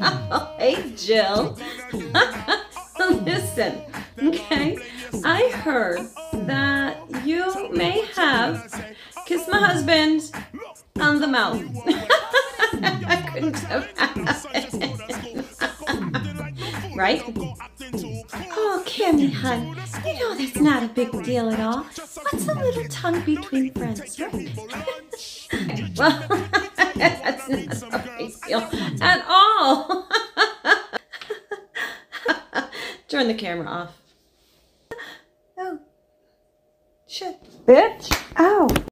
Oh, hey, Jill. Listen, okay, I heard that you may have kissed my husband on the mouth. I couldn't have happened. Right? Oh, Kimmy, hun, you know that's not a big deal at all. What's a little tongue between friends, right? Well, that's not a big deal at all. Turn the camera off. Oh, shit. Bitch. Ow.